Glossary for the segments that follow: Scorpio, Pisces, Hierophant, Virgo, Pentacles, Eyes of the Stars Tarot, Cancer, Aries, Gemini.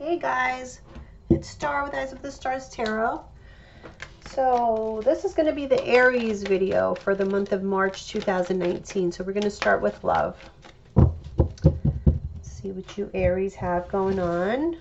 Hey guys, it's Star with Eyes of the Stars Tarot. So this is going to be the Aries video for the month of March 2019. So we're going to start with love. Let's see what you Aries have going on.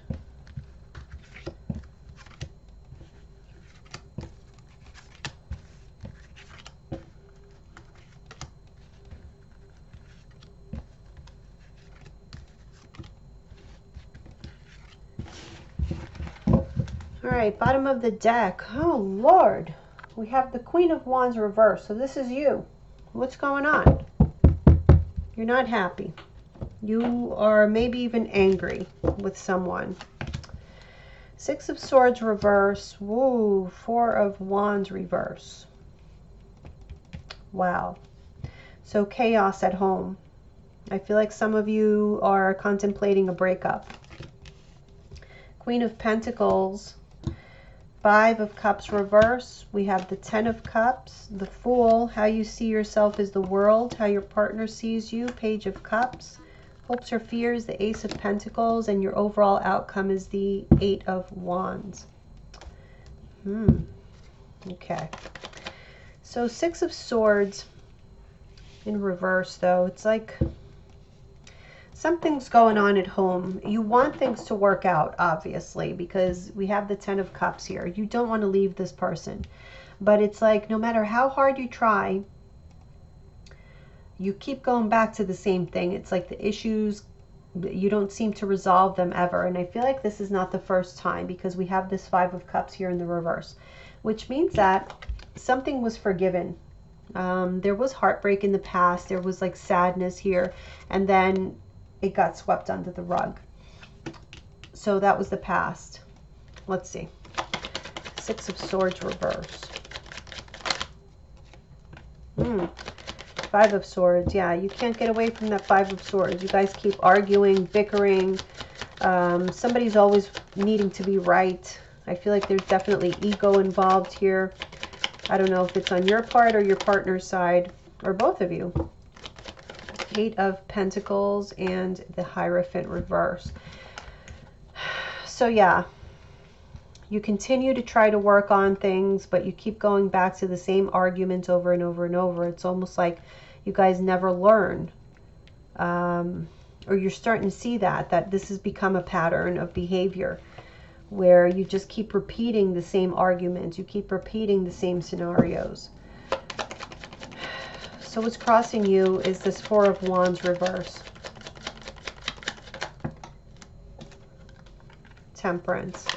All right, bottom of the deck. Oh, Lord. We have the Queen of Wands reversed. So this is you. What's going on? You're not happy. You are maybe even angry with someone. Six of Swords reverse. Woo. Four of Wands reverse. Wow. So chaos at home. I feel like some of you are contemplating a breakup. Queen of Pentacles. Five of Cups reverse. We have the Ten of Cups, the Fool. How you see yourself is the world. How your partner sees you. Page of Cups. Hopes or fears. The Ace of Pentacles. And your overall outcome is the Eight of Wands. Okay. So Six of Swords in reverse, though. It's like something's going on at home. You want things to work out, obviously, because we have the Ten of Cups here. You don't want to leave this person. But it's like no matter how hard you try, you keep going back to the same thing. It's like the issues, you don't seem to resolve them ever. And I feel like this is not the first time because we have this Five of Cups here in the reverse, which means that something was forgiven. There was heartbreak in the past. There was like sadness here. And then it got swept under the rug. So that was the past. Let's see. Six of Swords reversed. Five of Swords. Yeah, you can't get away from that Five of Swords. You guys keep arguing, bickering. Somebody's always needing to be right. I feel like there's definitely ego involved here. I don't know if it's on your part or your partner's side or both of you. Eight of Pentacles and the Hierophant reverse. So yeah, you continue to try to work on things, but you keep going back to the same argument over and over and over. It's almost like you guys never learn, or you're starting to see that this has become a pattern of behavior where you just keep repeating the same arguments. You keep repeating the same scenarios. So what's crossing you is this Four of Wands reverse. Temperance.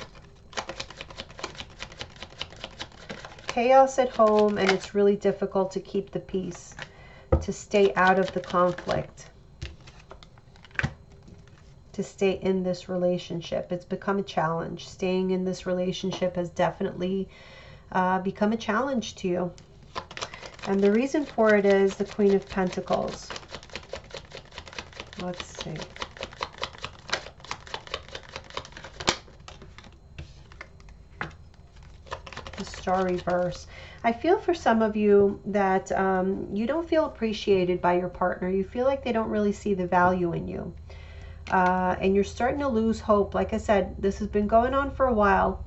Chaos at home, and it's really difficult to keep the peace, to stay out of the conflict, to stay in this relationship. It's become a challenge. Staying in this relationship has definitely become a challenge to you. And the reason for it is the Queen of Pentacles. Let's see. The Star reverse. I feel for some of you that you don't feel appreciated by your partner. You feel like they don't really see the value in you. And you're starting to lose hope. Like I said, this has been going on for a while.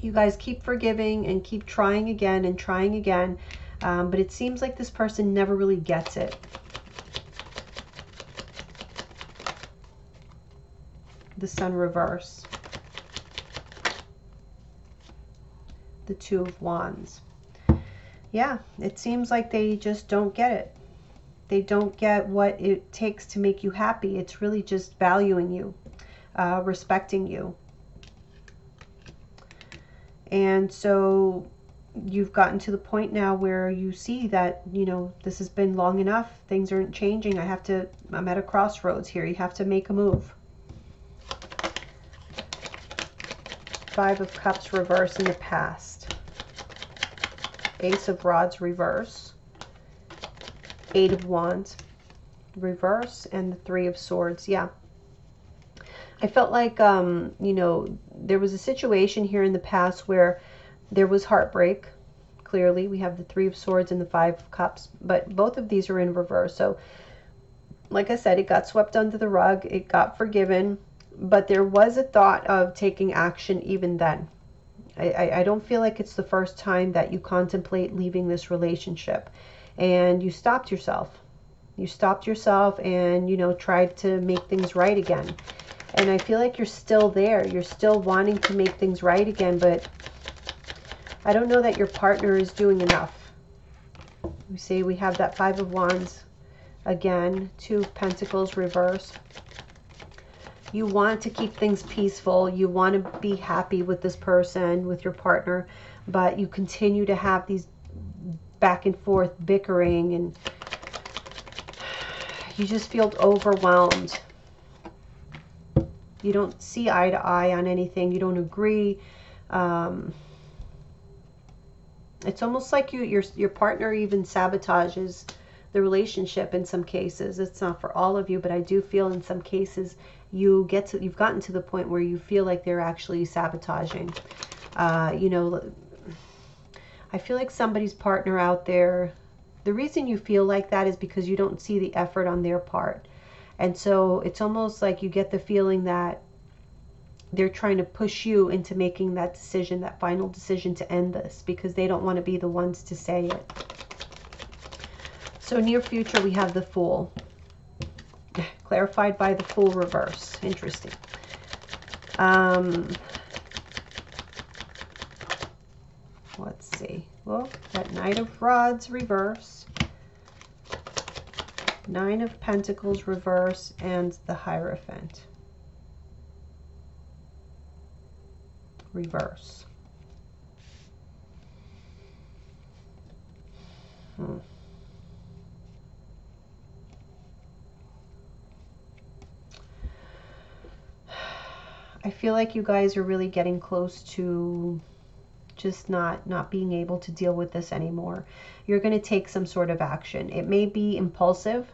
You guys keep forgiving and keep trying again and trying again. But it seems like this person never really gets it. The Sun reverse. The Two of Wands. Yeah, it seems like they just don't get it. They don't get what it takes to make you happy. It's really just valuing you, respecting you. And so you've gotten to the point now where you see that, you know, this has been long enough. Things aren't changing. I'm at a crossroads here. You have to make a move. Five of Cups reverse in the past. Ace of Rods reverse. Eight of Wands reverse. And the Three of Swords. Yeah. I felt like, you know, there was a situation here in the past where there was heartbreak. Clearly, we have the Three of Swords and the Five of Cups, but both of these are in reverse. So, like I said, it got swept under the rug. It got forgiven, But there was a thought of taking action even then. I don't feel like it's the first time that you contemplate leaving this relationship. And you stopped yourself. You stopped yourself and, you know, tried to make things right again. And I feel like you're still there. You're still wanting to make things right again, but I don't know that your partner is doing enough. You see, we have that Five of Wands again, Two of Pentacles reverse. You want to keep things peaceful. You want to be happy with this person, with your partner, but you continue to have these back and forth bickering, and you just feel overwhelmed. You don't see eye to eye on anything. You don't agree. It's almost like your partner even sabotages the relationship in some cases. It's not for all of you, but I do feel in some cases you've gotten to the point where you feel like they're actually sabotaging. You know, I feel like somebody's partner out there. The reason you feel like that is because you don't see the effort on their part. And so it's almost like you get the feeling that they're trying to push you into making that decision, that final decision to end this, because they don't want to be the ones to say it. So near future, we have the Fool. Clarified by the Fool reverse. Interesting. Let's see. Well, that Knight of Rods reverse. Nine of Pentacles reverse, and the Hierophant reverse. I feel like you guys are really getting close to just not being able to deal with this anymore. You're going to take some sort of action. It may be impulsive.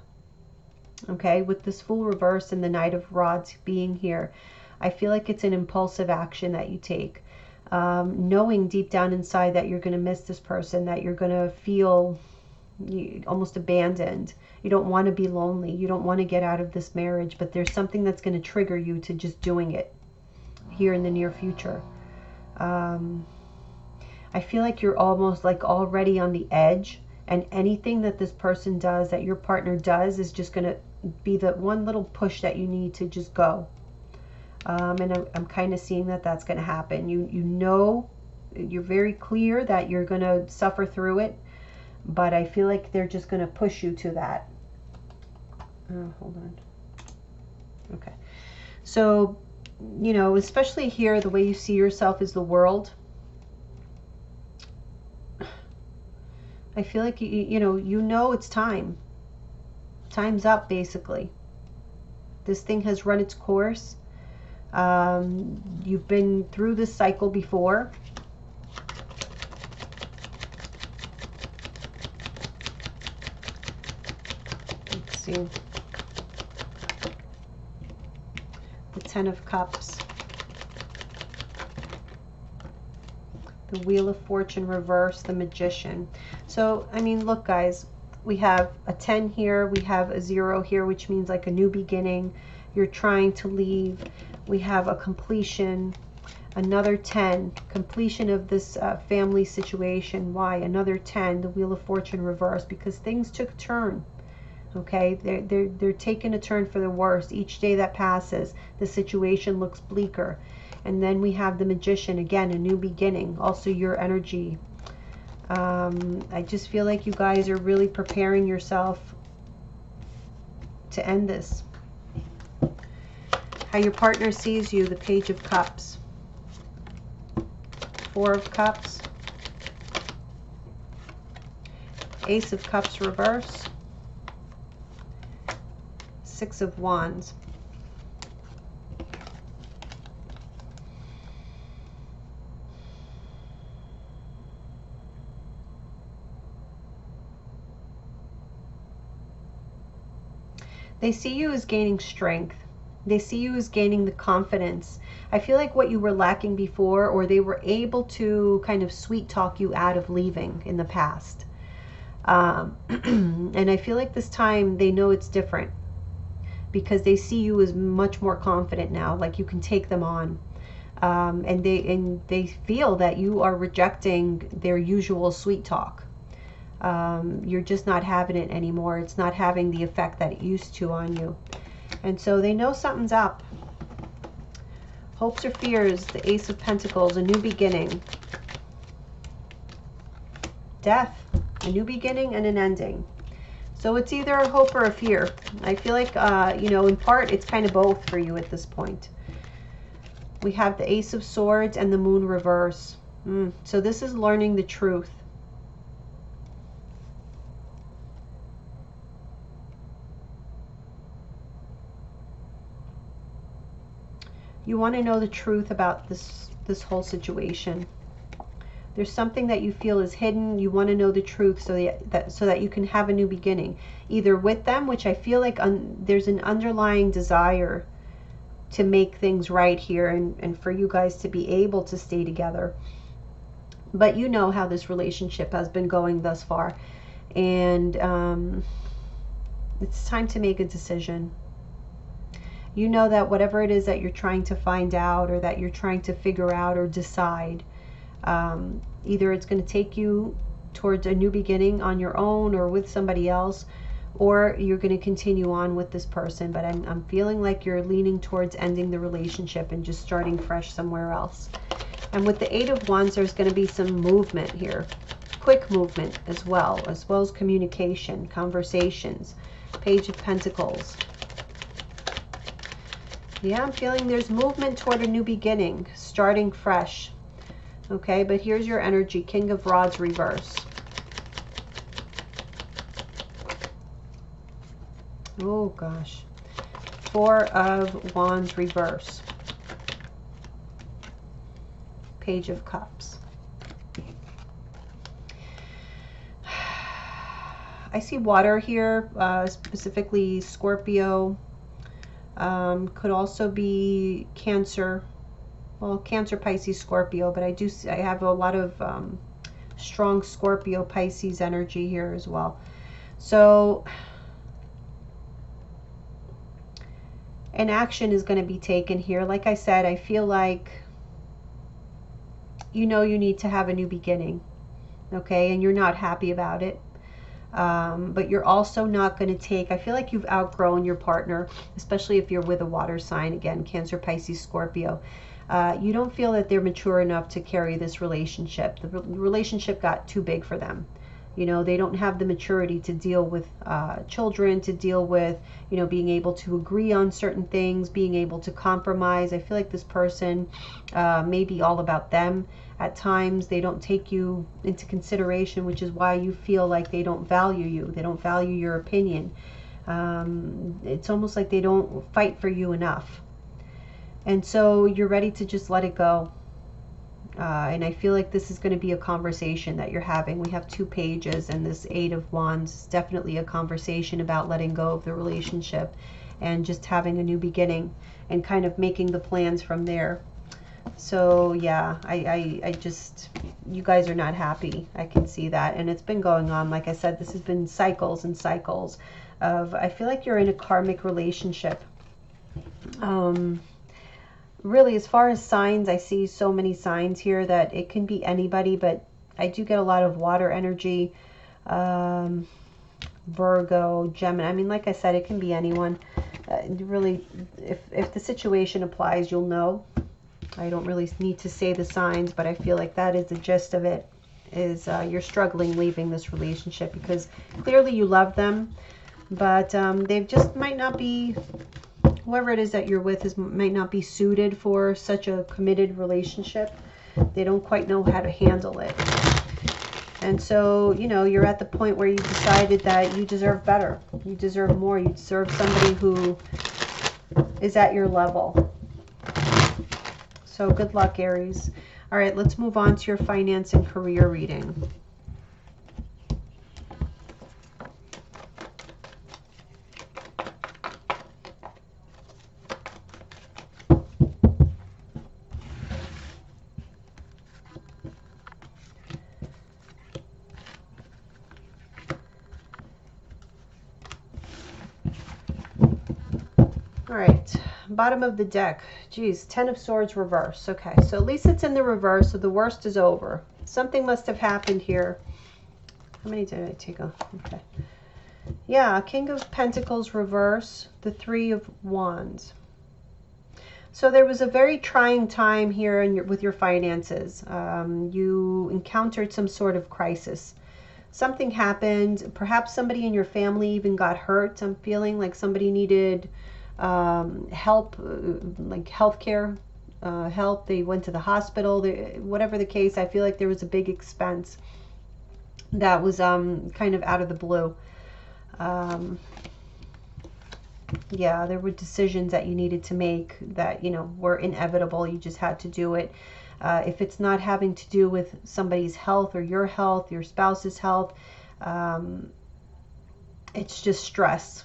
Okay, with this Fool reverse and the Knight of Rods being here, I feel like it's an impulsive action that you take, knowing deep down inside that you're going to miss this person, that you're going to feel almost abandoned. You don't want to be lonely. You don't want to get out of this marriage, but there's something that's going to trigger you to just doing it here in the near future. I feel like you're almost like already on the edge. And anything that this person does, that your partner does, is just going to be the one little push that you need to just go. And I'm kind of seeing that that's going to happen. You know, you're very clear that you're going to suffer through it. But I feel like they're just going to push you to that. Oh, hold on. Okay. So, you know, especially here, the way you see yourself is the World. I feel like, you know it's time. Time's up, basically. This thing has run its course. You've been through this cycle before. Let's see. The Ten of Cups. The Wheel of Fortune reverse, the Magician. So, I mean, look, guys, we have a 10 here. We have a 0 here, which means like a new beginning. You're trying to leave. We have a completion, another 10, completion of this family situation. Why? Another 10, the Wheel of Fortune reverse, because things took a turn. Okay, they're taking a turn for the worse. Each day that passes, the situation looks bleaker. And then we have the Magician, again, a new beginning, also your energy. I just feel like you guys are really preparing yourself to end this. How your partner sees you, the Page of Cups, Four of Cups, Ace of Cups reverse, Six of Wands. They see you as gaining strength. They see you as gaining the confidence. I feel like what you were lacking before, or they were able to kind of sweet talk you out of leaving in the past. And I feel like this time they know it's different, because they see you as much more confident now, like you can take them on. And they feel that you are rejecting their usual sweet talk. You're just not having it anymore. It's not having the effect that it used to on you. And so they know something's up. Hopes or fears, the Ace of Pentacles, a new beginning. Death, a new beginning and an ending. So it's either a hope or a fear. I feel like, you know, in part, it's kind of both for you at this point. We have the Ace of Swords and the Moon reverse. So this is learning the truth. You want to know the truth about this whole situation. There's something that you feel is hidden. You want to know the truth so that you can have a new beginning, either with them, which I feel like there's an underlying desire to make things right here and for you guys to be able to stay together. But you know how this relationship has been going thus far, and it's time to make a decision. You know that whatever it is that you're trying to find out or that you're trying to figure out or decide, either it's going to take you towards a new beginning on your own or with somebody else, or you're going to continue on with this person. But I'm feeling like you're leaning towards ending the relationship and just starting fresh somewhere else. And with the Eight of Wands, there's going to be some movement here. Quick movement as well as communication, conversations. Page of Pentacles. Yeah, I'm feeling there's movement toward a new beginning, starting fresh. Okay, but here's your energy, King of Rods reverse. Oh gosh, Four of Wands reverse. Page of Cups. I see water here, specifically Scorpio. Could also be Cancer. Well, Cancer, Pisces, Scorpio, but I have a lot of strong Scorpio, Pisces energy here as well. So an action is going to be taken here. Like I said, I feel like, you know, you need to have a new beginning, okay? And you're not happy about it. But you're also not going to take, I feel like you've outgrown your partner, especially if you're with a water sign, again, Cancer, Pisces, Scorpio. You don't feel that they're mature enough to carry this relationship. The relationship got too big for them. You know, they don't have the maturity to deal with children, to deal with, you know, being able to agree on certain things, being able to compromise. I feel like this person may be all about them. At times, they don't take you into consideration, which is why you feel like they don't value you. They don't value your opinion. It's almost like they don't fight for you enough. And so you're ready to just let it go. And I feel like this is going to be a conversation that you're having. We have two pages, and this Eight of Wands is definitely a conversation about letting go of the relationship and just having a new beginning and kind of making the plans from there. So yeah, I just, you guys are not happy. I can see that. And it's been going on. Like I said, this has been cycles and cycles of, I feel like you're in a karmic relationship. Really, as far as signs, I see so many signs here that it can be anybody, but I do get a lot of water energy, Virgo, Gemini. I mean, like I said, it can be anyone. Really, if the situation applies, you'll know. I don't really need to say the signs, but I feel like that is the gist of it, is you're struggling leaving this relationship because clearly you love them, but they just might not be, whoever it is that you're with might not be suited for such a committed relationship. They don't quite know how to handle it. And so, you know, you're at the point where you decided that you deserve better. You deserve more. You deserve somebody who is at your level. So good luck, Aries. All right, let's move on to your finance and career reading. bottom of the deck. Geez, 10 of Swords reverse. Okay, so at least it's in the reverse, so the worst is over. Something must have happened here. How many did I take off? Okay. Yeah, King of Pentacles reverse, the Three of Wands. So there was a very trying time here in your, with your finances. You encountered some sort of crisis. Something happened. Perhaps somebody in your family even got hurt. I'm feeling like somebody needed help, like healthcare help. They went to the hospital. They, whatever the case, I feel like there was a big expense that was kind of out of the blue. Yeah, there were decisions that you needed to make that, you know, were inevitable. You just had to do it. If it's not having to do with somebody's health or your health, your spouse's health, it's just stress,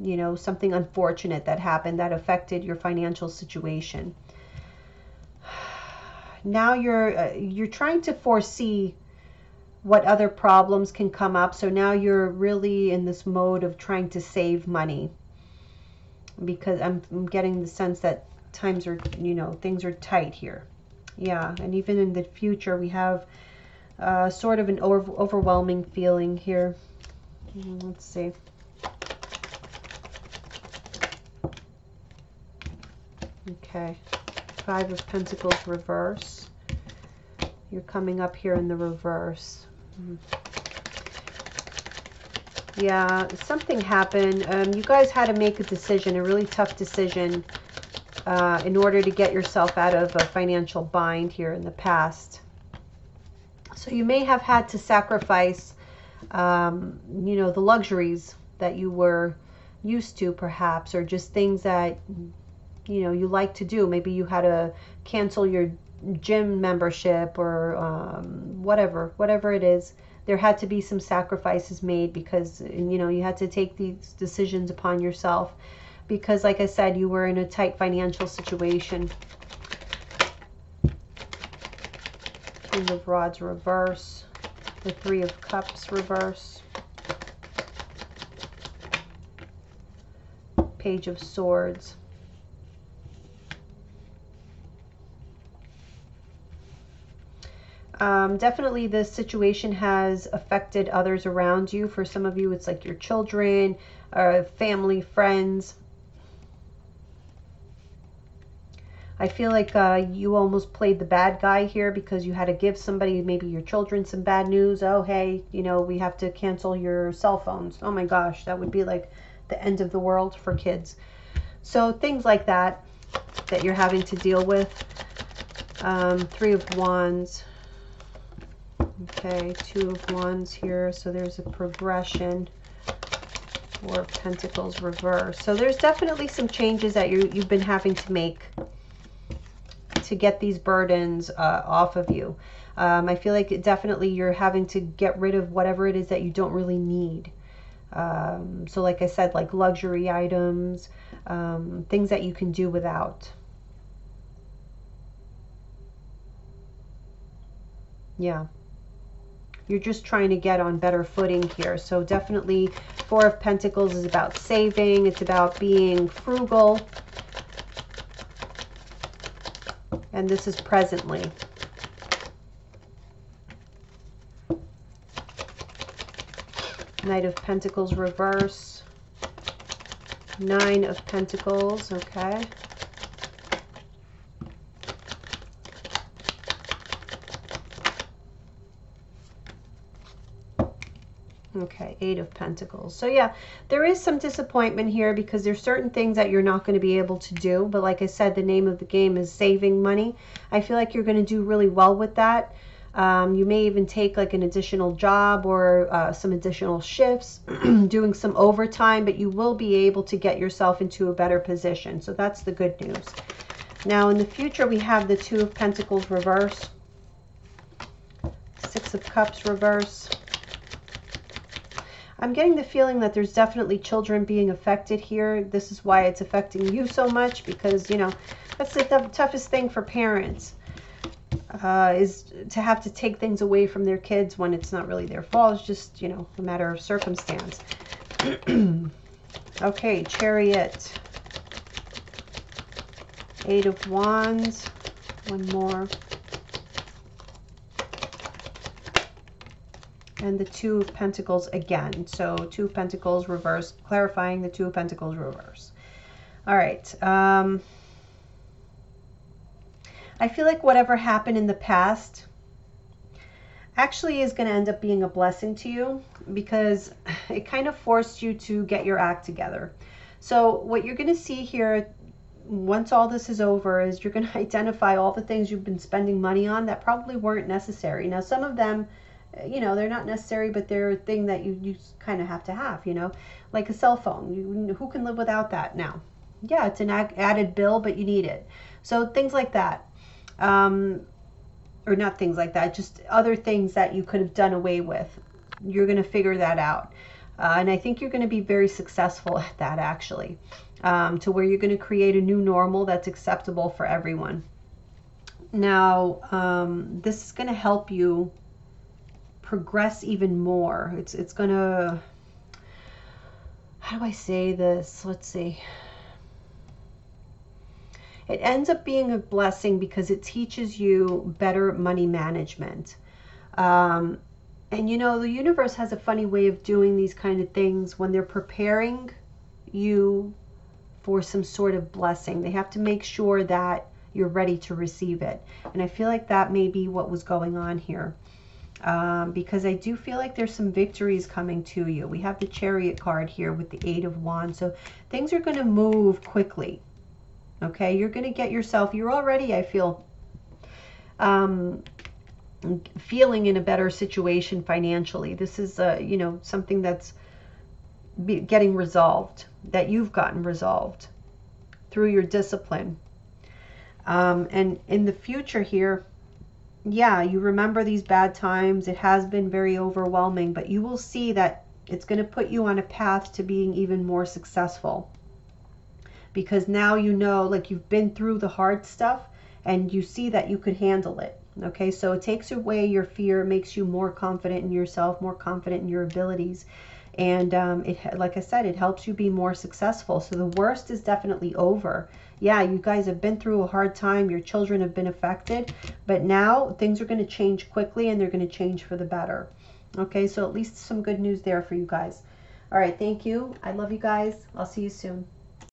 you know, something unfortunate that happened that affected your financial situation. Now you're trying to foresee what other problems can come up. So now you're really in this mode of trying to save money, because I'm getting the sense that times are, you know, things are tight here. Yeah, and even in the future, we have sort of an overwhelming feeling here. Let's see. Okay, Five of Pentacles reverse. You're coming up here in the reverse. Yeah, something happened. You guys had to make a decision, a really tough decision, in order to get yourself out of a financial bind here in the past. So you may have had to sacrifice, you know, the luxuries that you were used to perhaps, or just things that, you know, you like to do. Maybe you had to cancel your gym membership or whatever it is. There had to be some sacrifices made because, you know, you had to take these decisions upon yourself. Because, like I said, you were in a tight financial situation. King of Rods reverse. The Three of Cups reverse. Page of Swords. Definitely this situation has affected others around you. For some of you, it's like your children, family, friends. I feel like you almost played the bad guy here because you had to give somebody, maybe your children, some bad news. Oh, hey, you know, we have to cancel your cell phones. Oh my gosh, that would be like the end of the world for kids. So things like that that you're having to deal with. Three of Wands. Okay, Two of Wands here. So there's a progression. Four of Pentacles reverse. So there's definitely some changes that you've been having to make to get these burdens off of you. I feel like definitely you're having to get rid of whatever it is that you don't really need. So like I said, like luxury items, things that you can do without. Yeah. You're just trying to get on better footing here. So definitely Four of Pentacles is about saving. It's about being frugal. And this is presently. Knight of Pentacles reverse. Nine of Pentacles, okay. Okay, Eight of Pentacles. So yeah, there is some disappointment here because there's certain things that you're not going to be able to do. But like I said, the name of the game is saving money. I feel like you're going to do really well with that. You may even take like an additional job or some additional shifts, doing some overtime, but you will be able to get yourself into a better position. So that's the good news. Now in the future, we have the Two of Pentacles reverse, Six of Cups reverse. I'm getting the feeling that there's definitely children being affected here. This is why it's affecting you so much, because, you know, that's the toughest thing for parents, is to have to take things away from their kids when it's not really their fault. It's just, you know, a matter of circumstance. Okay, Chariot. Eight of Wands. One more. And the Two of Pentacles again. So Two of Pentacles reverse, clarifying the Two of Pentacles reverse. All right. I feel like whatever happened in the past actually is going to end up being a blessing to you, because it kind of forced you to get your act together. So what you're going to see here, once all this is over, is you're going to identify all the things you've been spending money on that probably weren't necessary. Now, some of them, you know, they're not necessary, but they're a thing that you kind of have to have, you know, like a cell phone. Who can live without that now? Yeah, it's an added bill, but you need it. So things like that, or not things like that, just other things that you could have done away with. You're going to figure that out. And I think you're going to be very successful at that, actually, to where you're going to create a new normal that's acceptable for everyone. Now, this is going to help you progress even more. It's going to, how do I say this? Let's see. It ends up being a blessing because it teaches you better money management. And you know, the universe has a funny way of doing these kind of things when they're preparing you for some sort of blessing. They have to make sure that you're ready to receive it. And I feel like that may be what was going on here. Because I do feel like there's some victories coming to you. We have the Chariot card here with the Eight of Wands. So things are going to move quickly. Okay, you're going to get yourself, you're already, I feel, feeling in a better situation financially. This is, you know, something that's getting resolved, that you've gotten resolved through your discipline. And in the future here, yeah, you remember these bad times. It has been very overwhelming, but you will see that it's going to put you on a path to being even more successful. Because now you know, like, you've been through the hard stuff and you see that you could handle it. Okay, so it takes away your fear, makes you more confident in yourself, more confident in your abilities. And it, like I said, it helps you be more successful. So the worst is definitely over. Yeah, you guys have been through a hard time. Your children have been affected. But now things are going to change quickly, and they're going to change for the better. Okay, so at least some good news there for you guys. All right, thank you. I love you guys. I'll see you soon.